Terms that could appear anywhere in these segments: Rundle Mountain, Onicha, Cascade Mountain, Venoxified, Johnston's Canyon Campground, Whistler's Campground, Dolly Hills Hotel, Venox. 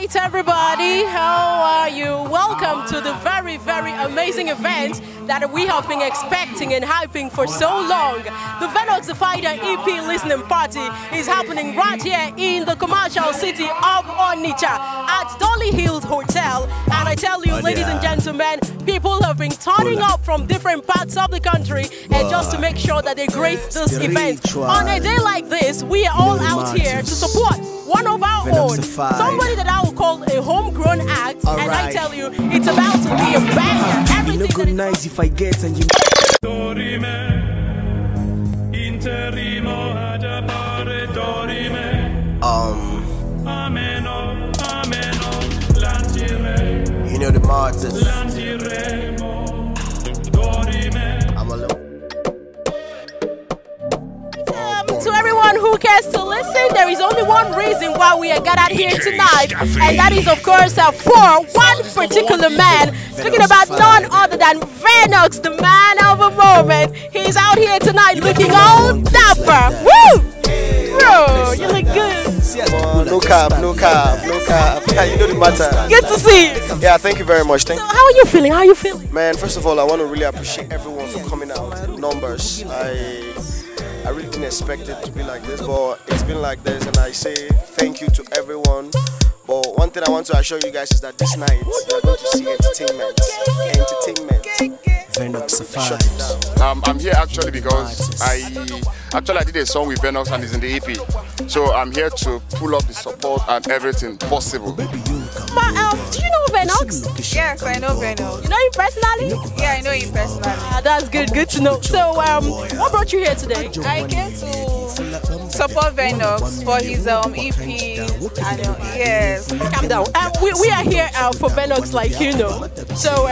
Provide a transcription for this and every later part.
right, everybody, how are you? Welcome to the very, very amazing event that we have been expecting and hyping for so long. The Venoxified EP listening party is happening right here in the commercial city of Onicha at Dolly Hills Hotel. And I tell you, ladies and gentlemen, people have been turning up from different parts of the country and just to make sure that they grace this event. On a day like this, we are all out here to support one of our own, somebody that I will call a homegrown act, and I tell you, it's about to be a banger. Everything you know, good nights if I get and you. You know the martyrs. I'm a little. To everyone who cares to listen, there is only one reason why we are gathered here tonight, and that is, of course, for one particular man. Speaking about none other than Venox, the man of a moment. He's out here tonight looking all dapper. Woo! Bro, you look good. Oh, no cap, no cap, no cap. You know the matter. Good to see you. Yeah, thank you very much. So how are you feeling? How are you feeling? Man, first of all, I want to really appreciate everyone for coming out. Numbers. I really didn't expect it to be like this, but it's been like this, and I say thank you to everyone. But one thing I want to assure you guys is that this night you're going to see entertainment. Venoxified. I'm here actually because I did a song with Venox and it's in the EP. So I'm here to pull up the support and everything possible. But do you know Venox? Yes, I know Venox. You know him personally? Yeah, I know him personally. That's good, good to know. So what brought you here today? I came to support Venox for his EP. Yes. Calm down. We are here for Venox, like you know. So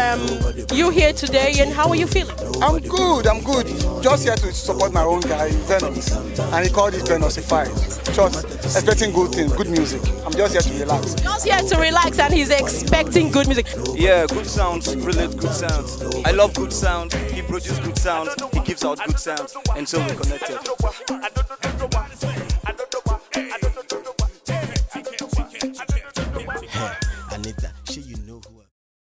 you're here today, and how are you feeling? I'm good, I'm good. Just here to support my own guy, Venox. And he called it Venoxified. Just expecting good things, good music. I'm just here to relax. Just here to relax. And he's expecting good music. Yeah, good sounds, brilliant good sounds. I love good sound. He produces good sound. He gives out good sound, and so we're connected.